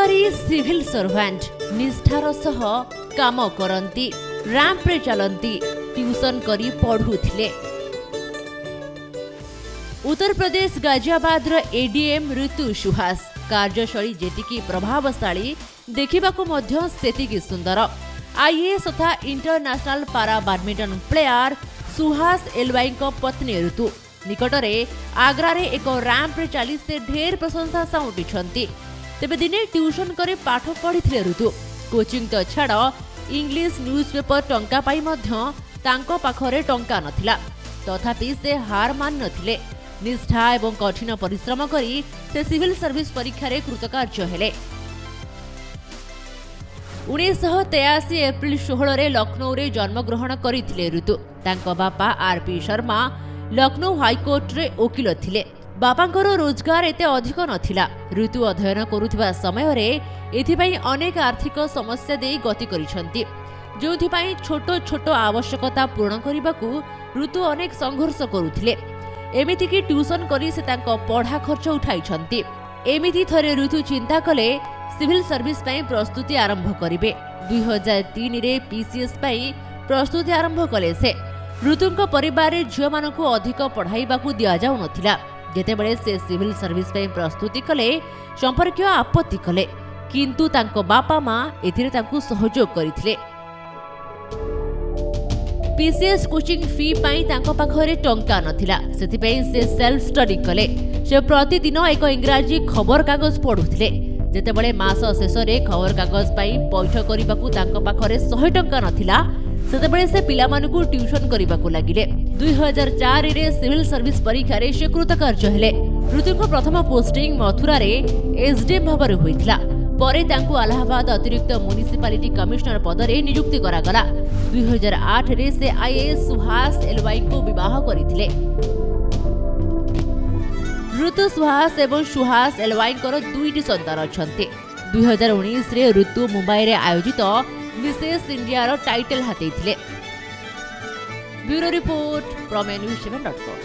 Military civil servant निष्ठार सह काम करती रैंप चलती ट्यूशन करी पढ़ुथिले। उत्तर प्रदेश गाजियाबाद एडीएम ऋतु सुहास कार्यशैली जेतिकी प्रभावशाली देखा से सुंदर आईएएस तथा इंटरनेशनल पारा बैडमिंटन प्लेयर सुहास एलवाई पत्नी ऋतु निकट में आग्रा रे एक रैंप चली से ढेर प्रशंसा साउंटी। तेबे दिने ट्यूशन करे पाठ पढ़ी ऋतु कोचिंग तो छाड़ इंग्लिश न्यूज़पेपर टंका पाई तांको पाखरे टंका नथिला, तथापि से हार मान नथिले। निष्ठा एवं कठिन परिश्रम करी से सिविल सर्विस परीक्षा रे कृतकार्य हेले। 1983 एप्रिल 16 रे लखनऊ रे जन्मग्रहण करथिले ऋतु। तांको बापा R P Sharma Lucknow high court रे वकील थिले। बापांकर रोजगार एते अधिक नथिला। ऋतु अध्ययन करुथिबा समय रे एथिपाई अनेक आर्थिक समस्या देई गति करिसंती, जोथिपाई छोटो छोटो आवश्यकता पूर्ण करिबाकू ऋतु अनेक संघर्ष करुथिले। एमिति कि ट्यूशन करी से तांको पढ़ा खर्च उठाइछंती। एमिति थरे ऋतु चिंता कले सिविल सर्विस पाई प्रस्तुति आरंभ करिबे। 2003 रे पीसीएस पाई प्रस्तुति आरंभ कले से। ऋतुंको परिवार रे झियो मानकू अधिक पढ़ाइबाकू दिया जाउ नथिला। जेतेबेले से सिविल सर्विस पाई प्रस्तुति कले संपर्कीय आपत्ति कले, किंतु तांको बापा मा एथिरे तांको सहयोग करिथिले। पीसीएस कोचिंग फी पाई तांको पाखरे टंका नथिला, सेथिपाई से सेल्फ स्टडी कले। से प्रतिदिन एक इंग्रजी खबर कागज पढुथिले। जेतेबेले मास शेषरे खबर कागज पाई पैठ करबाकू तांको पाखरे 100 टंका नथिला, सेतेबेले से पिलामानकू ट्यूशन करबाकू लागिले। 2004 रे सिविल सर्विस परीक्षा रे स्वीकृत कार्य हेले। ऋतुको प्रथम पोस्टिंग मथुरा रे एसडीएम भाबरे होइथिला। परे तांको अलाहाबाद अतिरिक्त म्युनिसिपालिटी कमिश्नर पद रे नियुक्ति करागला। 2008 रे से आईएएस सुहास एलवाई को विवाह करिथिले। ऋतु सुहास एवं सुहास एलवाई दुईटी संतान अच्छा। 2019 रे ऋतु मुंबई रे आयोजित मिसेस इंडिया रो टाइटल हाथी। Bureau report, Prameya न्यूज़7.com।